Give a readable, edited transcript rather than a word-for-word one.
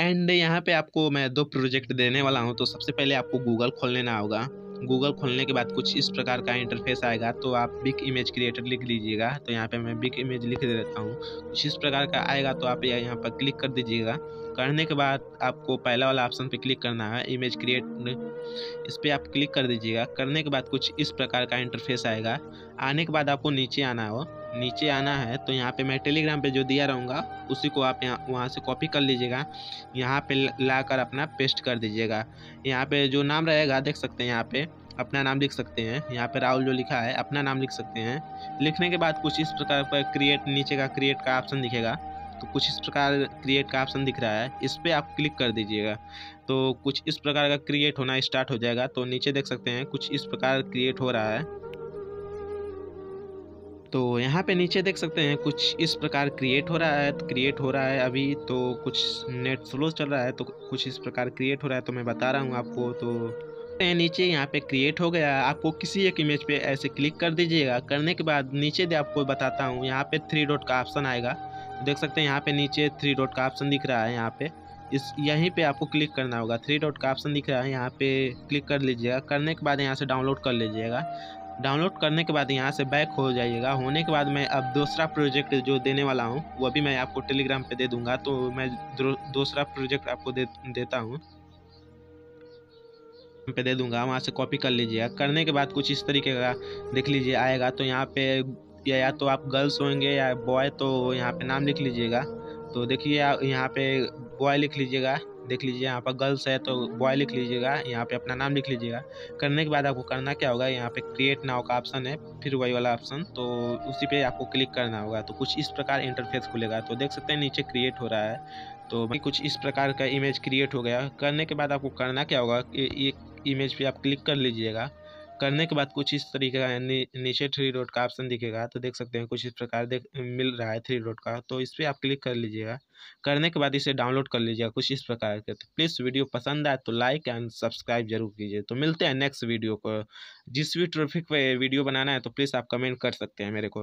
And यहाँ पे आपको मैं दो प्रोजेक्ट देने वाला हूँ। तो सबसे पहले आपको गूगल खोल लेना होगा। गूगल खोलने के बाद कुछ इस प्रकार का इंटरफेस आएगा, तो आप बिग इमेज क्रिएटर लिख लीजिएगा। तो यहाँ पे मैं बिग इमेज लिख देता हूँ। कुछ इस प्रकार का आएगा, तो आप यहाँ पर क्लिक कर दीजिएगा। करने के बाद आपको पहला वाला ऑप्शन पे क्लिक करना है, इमेज क्रिएट, इस पर आप क्लिक कर दीजिएगा। करने के बाद कुछ इस प्रकार का इंटरफेस आएगा। आने के बाद आपको नीचे आना हो, नीचे आना है तो यहाँ पे मैं टेलीग्राम पे जो दिया रहूँगा उसी को आप यहाँ वहाँ से कॉपी कर लीजिएगा, यहाँ पे लाकर अपना पेस्ट कर दीजिएगा। यहाँ पे जो नाम रहेगा देख सकते हैं, यहाँ पे अपना नाम लिख सकते हैं, यहाँ पे राहुल जो लिखा है अपना नाम लिख सकते हैं। लिखने के बाद कुछ इस प्रकार का क्रिएट, नीचे का क्रिएट का ऑप्शन दिखेगा, तो कुछ इस प्रकार क्रिएट का ऑप्शन दिख रहा है, इस पर आप क्लिक कर दीजिएगा। तो कुछ इस प्रकार का क्रिएट होना स्टार्ट हो जाएगा। तो नीचे देख सकते हैं कुछ इस प्रकार क्रिएट हो रहा है। तो यहाँ पे नीचे देख सकते हैं कुछ इस प्रकार क्रिएट हो रहा है, क्रिएट हो रहा है अभी। तो कुछ नेट स्लो चल रहा है, तो कुछ इस प्रकार क्रिएट हो रहा है, तो मैं बता रहा हूँ आपको। तो नीचे यहाँ पे क्रिएट हो गया। आपको किसी एक इमेज पे ऐसे क्लिक कर दीजिएगा। करने के बाद नीचे दे आपको बताता हूँ, यहाँ पे थ्री डॉट का ऑप्शन आएगा, देख सकते हैं यहाँ पे नीचे थ्री डॉट का ऑप्शन दिख रहा है। यहाँ पे इस यहीं पे आपको क्लिक करना होगा, थ्री डॉट का ऑप्शन दिख रहा है, यहाँ पे क्लिक कर लीजिएगा। करने के बाद यहाँ से डाउनलोड कर लीजिएगा। डाउनलोड करने के बाद यहाँ से बैक हो जाइएगा। होने के बाद मैं अब दूसरा प्रोजेक्ट जो देने वाला हूँ वो भी मैं आपको टेलीग्राम पे दे दूँगा। तो मैं दूसरा प्रोजेक्ट आपको देता हूँ, पे दे दूँगा, वहाँ से कॉपी कर लीजिएगा। करने के बाद कुछ इस तरीके का देख लीजिए आएगा। तो यहाँ पे या तो आप गर्ल्स होंगे या बॉय, तो यहाँ पर नाम लिख लीजिएगा। तो देखिए यहाँ पर बॉय लिख लीजिएगा, देख लीजिए यहाँ पर गर्ल्स है तो बॉय लिख लीजिएगा, यहाँ पे अपना नाम लिख लीजिएगा। करने के बाद आपको करना क्या होगा, यहाँ पे क्रिएट नाउ का ऑप्शन है, फिर वही वाला ऑप्शन, तो उसी पे आपको क्लिक करना होगा। तो कुछ इस प्रकार इंटरफेस खुलेगा, तो देख सकते हैं नीचे क्रिएट हो रहा है। तो कुछ इस प्रकार का इमेज क्रिएट हो गया। करने के बाद आपको करना क्या होगा, एक इमेज पर आप क्लिक कर लीजिएगा। करने के बाद कुछ इस तरीके का नीचे थ्री डॉट का ऑप्शन दिखेगा, तो देख सकते हैं कुछ इस प्रकार मिल रहा है थ्री डॉट का, तो इस पर आप क्लिक कर लीजिएगा। करने के बाद इसे डाउनलोड कर लीजिएगा कुछ इस प्रकार के। तो प्लीज़ वीडियो पसंद आए तो लाइक एंड सब्सक्राइब जरूर कीजिए। तो मिलते हैं नेक्स्ट वीडियो को। जिस भी टॉपिक पे वीडियो बनाना है तो प्लीज़ आप कमेंट कर सकते हैं मेरे को।